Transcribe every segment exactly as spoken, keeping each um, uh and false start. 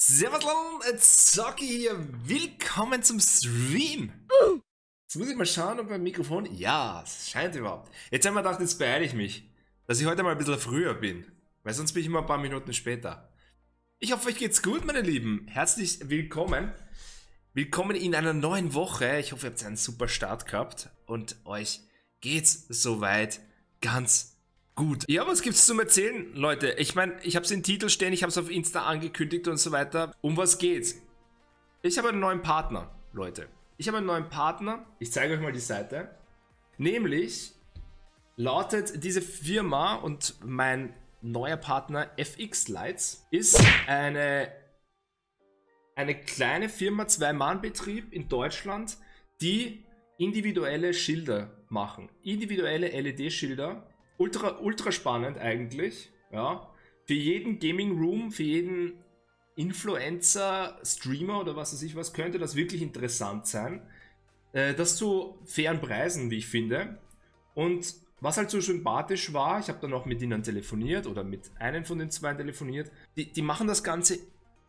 Servus Leute, Zocki hier, willkommen zum Stream! Jetzt muss ich mal schauen, ob mein Mikrofon... Ja, es scheint überhaupt. Jetzt haben wir gedacht, jetzt beeile ich mich, dass ich heute mal ein bisschen früher bin, weil sonst bin ich immer ein paar Minuten später. Ich hoffe, euch geht's gut, meine Lieben. Herzlich willkommen. Willkommen in einer neuen Woche. Ich hoffe, ihr habt einen super Start gehabt und euch geht's soweit ganz gut. Ja, was gibt's zum Erzählen, Leute? Ich meine, ich habe es im Titel stehen, ich habe es auf Insta angekündigt und so weiter. Um was geht's? Ich habe einen neuen Partner, Leute. Ich habe einen neuen Partner. Ich zeige euch mal die Seite. Nämlich lautet diese Firma und mein neuer Partner F X Lights ist eine, eine kleine Firma, Zwei-Mann-Betrieb in Deutschland, die individuelle Schilder machen. Individuelle L E D-Schilder. Ultra, ultra spannend eigentlich, ja, für jeden Gaming Room, für jeden Influencer, Streamer oder was weiß ich was, könnte das wirklich interessant sein, äh, das zu fairen Preisen, wie ich finde. Und was halt so sympathisch war, ich habe dann auch mit ihnen telefoniert oder mit einem von den zwei telefoniert, die, die machen das Ganze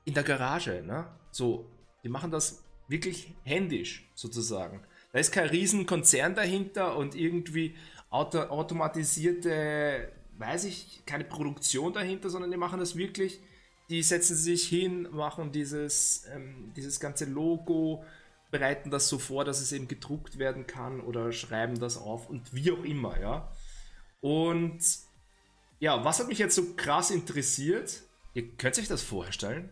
in der Garage, ne? So, die machen das wirklich händisch sozusagen. Da ist kein Riesenkonzern dahinter und irgendwie Auto, automatisierte, weiß ich, keine Produktion dahinter, sondern die machen das wirklich, die setzen sich hin, machen dieses, ähm, dieses ganze Logo, bereiten das so vor, dass es eben gedruckt werden kann oder schreiben das auf und wie auch immer, ja. Und ja, was hat mich jetzt so krass interessiert, ihr könnt euch das vorstellen,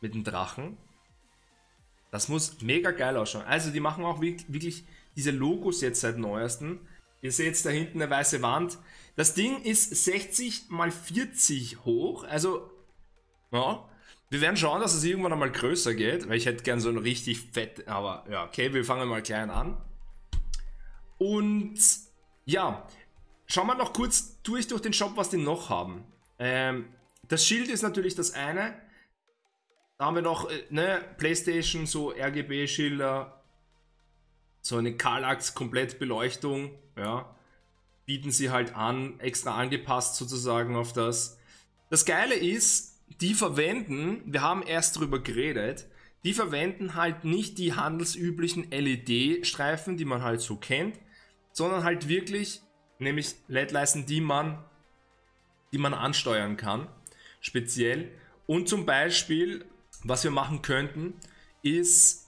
mit dem Drachen, das muss mega geil ausschauen. Also die machen auch wirklich diese Logos jetzt seit neuesten. Ihr seht da hinten eine weiße Wand. Das Ding ist sechzig mal vierzig hoch. Also, ja. Wir werden schauen, dass es irgendwann einmal größer geht. Weil ich hätte gern so ein richtig fett. Aber ja, okay, wir fangen mal klein an. Und ja, schauen wir noch kurz durch durch den Shop, was die noch haben. Ähm, das Schild ist natürlich das eine. Da haben wir noch ne, PlayStation, so R G B-Schilder. So eine Kallax-Komplettbeleuchtung, ja, bieten sie halt an, extra angepasst sozusagen auf das. Das Geile ist, die verwenden, wir haben erst drüber geredet, die verwenden halt nicht die handelsüblichen L E D-Streifen, die man halt so kennt, sondern halt wirklich, nämlich L E D-Leisten, die man, die man ansteuern kann, speziell. Und zum Beispiel, was wir machen könnten, ist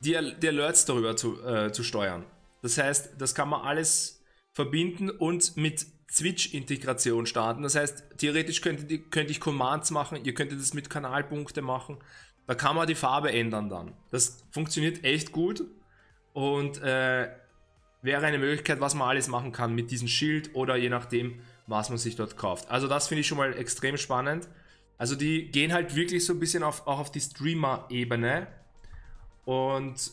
Die, die Alerts darüber zu, äh, zu steuern. Das heißt, das kann man alles verbinden und mit Switch-Integration starten. Das heißt, theoretisch könnte, könnte ich Commands machen, ihr könntet das mit Kanalpunkte machen. Da kann man die Farbe ändern dann. Das funktioniert echt gut und äh, wäre eine Möglichkeit, was man alles machen kann mit diesem Schild oder je nachdem, was man sich dort kauft. Also das finde ich schon mal extrem spannend. Also die gehen halt wirklich so ein bisschen auf, auch auf die Streamer-Ebene. Und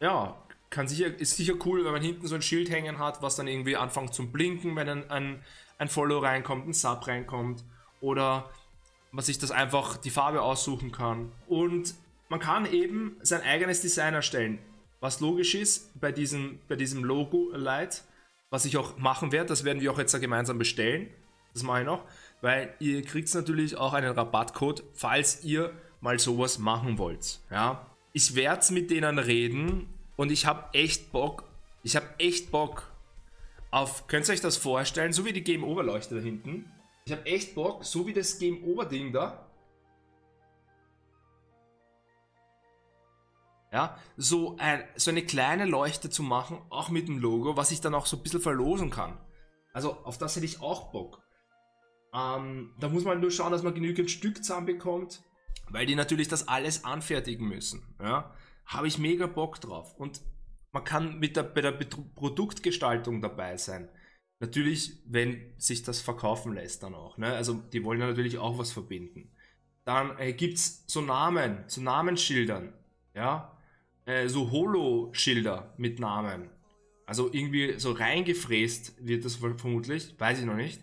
ja, kann sicher, ist sicher cool, wenn man hinten so ein Schild hängen hat, was dann irgendwie anfängt zu blinken, wenn ein, ein, ein Follow reinkommt, ein Sub reinkommt oder man sich das einfach die Farbe aussuchen kann. Und man kann eben sein eigenes Design erstellen, was logisch ist bei diesem, bei diesem Logo Light, was ich auch machen werde, das werden wir auch jetzt da gemeinsam bestellen, das mache ich noch, weil ihr kriegt natürlich auch einen Rabattcode, falls ihr mal sowas machen wollt, ja. Ich werde mit denen reden und ich habe echt Bock, ich habe echt Bock auf, könnt ihr euch das vorstellen, so wie die Game Over Leuchte da hinten. Ich habe echt Bock, so wie das Game Over Ding da. Ja, so, ein, so eine kleine Leuchte zu machen, auch mit dem Logo, was ich dann auch so ein bisschen verlosen kann. Also auf das hätte ich auch Bock. Ähm, da muss man nur schauen, dass man genügend Stück zusammenbekommt. Weil die natürlich das alles anfertigen müssen, ja, habe ich mega Bock drauf und man kann mit der, bei der Produktgestaltung dabei sein, natürlich, wenn sich das verkaufen lässt dann auch, ne? Also die wollen ja natürlich auch was verbinden, dann äh, gibt es so Namen, so Namensschildern, ja, äh, so Holo-Schilder mit Namen, also irgendwie so reingefräst wird das vermutlich, weiß ich noch nicht,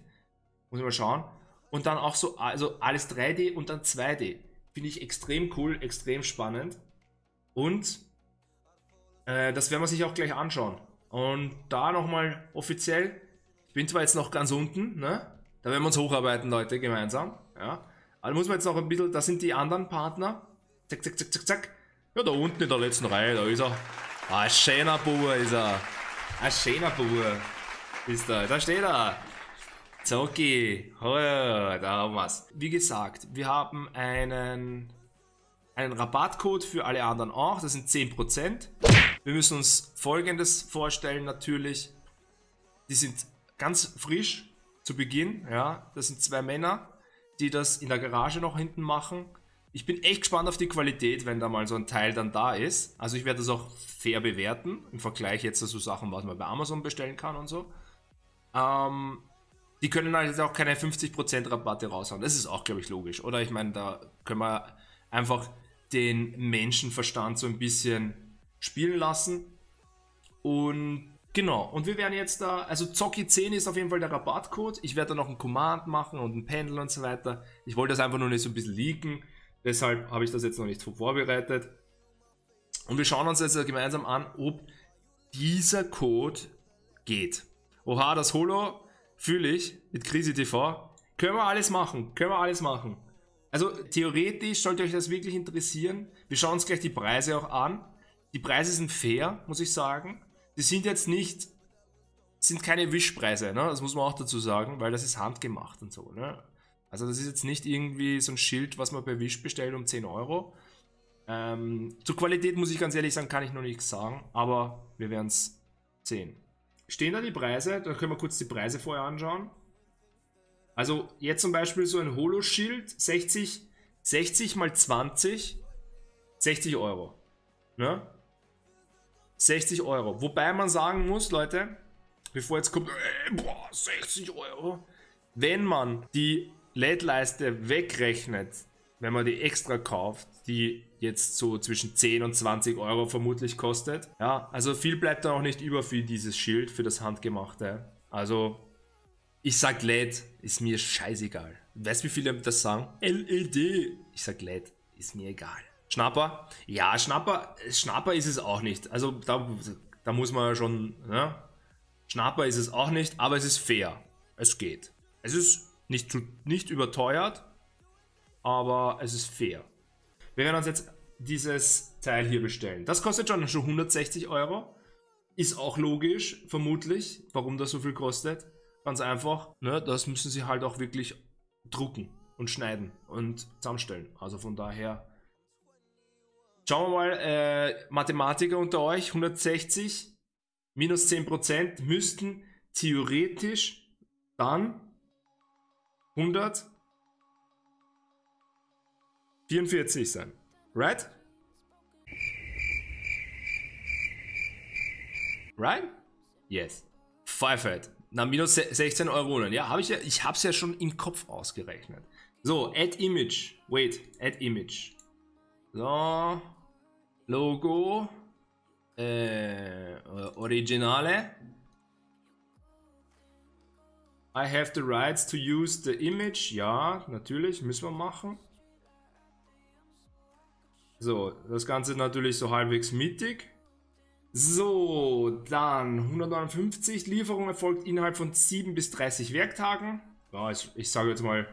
muss ich mal schauen und dann auch so, also alles drei D und dann zwei D. Finde ich extrem cool, extrem spannend und äh, das werden wir sich auch gleich anschauen. Und da nochmal offiziell, ich bin zwar jetzt noch ganz unten, ne? Da werden wir uns hocharbeiten, Leute, gemeinsam, ja? Also muss man jetzt noch ein bisschen, das sind die anderen Partner. Zack, zack, zack, zack, zack. Ja, da unten in der letzten Reihe, da ist er. Ah, ein schöner Bauer ist er. Ein schöner Bauer ist er. Da steht er. Zocki. Oh, da haben wir's. Wie gesagt, wir haben einen, einen Rabattcode für alle anderen auch. Das sind zehn Prozent. Wir müssen uns Folgendes vorstellen natürlich. Die sind ganz frisch zu Beginn. Ja, das sind zwei Männer, die das in der Garage noch hinten machen. Ich bin echt gespannt auf die Qualität, wenn da mal so ein Teil dann da ist. Also ich werde das auch fair bewerten, im Vergleich jetzt zu so Sachen, was man bei Amazon bestellen kann und so. Ähm, die können halt jetzt auch keine fünfzig Prozent Rabatte raushauen. Das ist auch, glaube ich, logisch. Oder ich meine, da können wir einfach den Menschenverstand so ein bisschen spielen lassen. Und genau, und wir werden jetzt da, also Zocki zehn ist auf jeden Fall der Rabattcode. Ich werde da noch einen Command machen und ein Pendel und so weiter. Ich wollte das einfach nur nicht so ein bisschen leaken. Deshalb habe ich das jetzt noch nicht vorbereitet. Und wir schauen uns jetzt gemeinsam an, ob dieser Code geht. Oha, das Holo fühle ich mit Krisi T V. Können wir alles machen, können wir alles machen. Also theoretisch sollte euch das wirklich interessieren. Wir schauen uns gleich die Preise auch an. Die Preise sind fair, muss ich sagen. Die sind jetzt nicht, sind keine Wischpreise, ne? Das muss man auch dazu sagen, weil das ist handgemacht und so, ne? Also das ist jetzt nicht irgendwie so ein Schild, was man bei Wish bestellt um zehn Euro. Ähm, zur Qualität muss ich ganz ehrlich sagen, kann ich noch nichts sagen, aber wir werden es sehen. Stehen da die Preise? Da können wir kurz die Preise vorher anschauen. Also jetzt zum Beispiel so ein Holoschild, sechzig mal zwanzig, sechzig Euro. Ne? sechzig Euro. Wobei man sagen muss, Leute, bevor jetzt kommt, äh, boah, sechzig Euro, wenn man die L E D-Leiste wegrechnet, wenn man die extra kauft, die jetzt so zwischen zehn und zwanzig Euro vermutlich kostet. Ja, also viel bleibt da auch nicht über für dieses Schild, für das Handgemachte. Also, ich sag L E D, ist mir scheißegal. Weißt du, wie viele das sagen? L E D. Ich sag L E D, ist mir egal. Schnapper? Ja, Schnapper, Schnapper ist es auch nicht. Also, da, da muss man ja schon, ne? Schnapper ist es auch nicht, aber es ist fair. Es geht. Es ist nicht, zu, nicht überteuert, aber es ist fair. Wir werden uns jetzt dieses Teil hier bestellen. Das kostet schon, schon hundertsechzig Euro. Ist auch logisch, vermutlich, warum das so viel kostet. Ganz einfach, ne, das müssen sie halt auch wirklich drucken und schneiden und zusammenstellen. Also von daher, schauen wir mal, äh, Mathematiker unter euch, hundertsechzig minus zehn Prozent müssten theoretisch dann hundertvierundvierzig sein. Right? Right? Yes. Five. Na, minus sechzehn Euro. Ja, habe ich ja, ich habe es ja schon im Kopf ausgerechnet. So, Add Image. Wait, Add Image. So, Logo. Äh, Originale. I have the rights to use the image. Ja, natürlich, müssen wir machen. So, das Ganze natürlich so halbwegs mittig. So, dann hundertneunundfünfzig. Lieferung erfolgt innerhalb von sieben bis dreißig Werktagen. Ja, ich, ich sage jetzt mal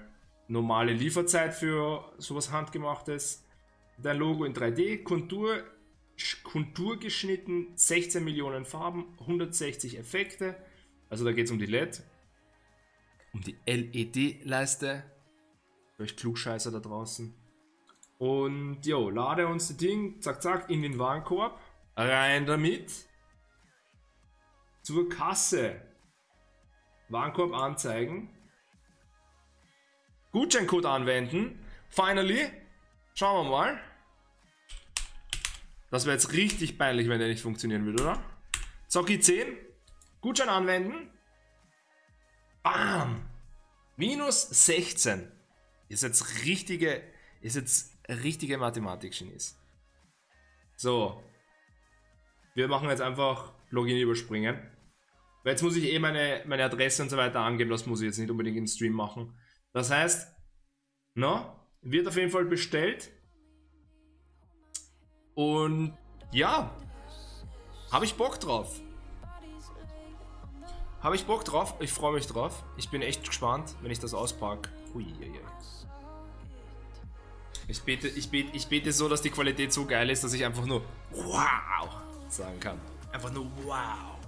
normale Lieferzeit für sowas Handgemachtes. Dein Logo in drei D, Kontur, Kontur geschnitten, sechzehn Millionen Farben, hundertsechzig Effekte. Also da geht es um die L E D. Um die L E D-Leiste. Für euch Klugscheißer da draußen. Und jo, lade uns das Ding, zack, zack, in den Warenkorb. Rein damit. Zur Kasse. Warenkorb anzeigen. Gutscheincode anwenden. Finally. Schauen wir mal. Das wäre jetzt richtig peinlich, wenn der nicht funktionieren würde, oder? Zocki zehn. Gutschein anwenden. Bam! minus sechzehn. Ist jetzt richtige, ist jetzt richtige Mathematik-Genies. So. Wir machen jetzt einfach Login überspringen. Weil jetzt muss ich eh meine, meine Adresse und so weiter angeben. Das muss ich jetzt nicht unbedingt im Stream machen. Das heißt, no, wird auf jeden Fall bestellt. Und ja, habe ich Bock drauf. Habe ich Bock drauf? Ich freue mich drauf. Ich bin echt gespannt, wenn ich das auspacke. Ui, ui, ui. Ich bete, ich bete, ich bete so, dass die Qualität so geil ist, dass ich einfach nur wow sagen kann. Einfach nur wow.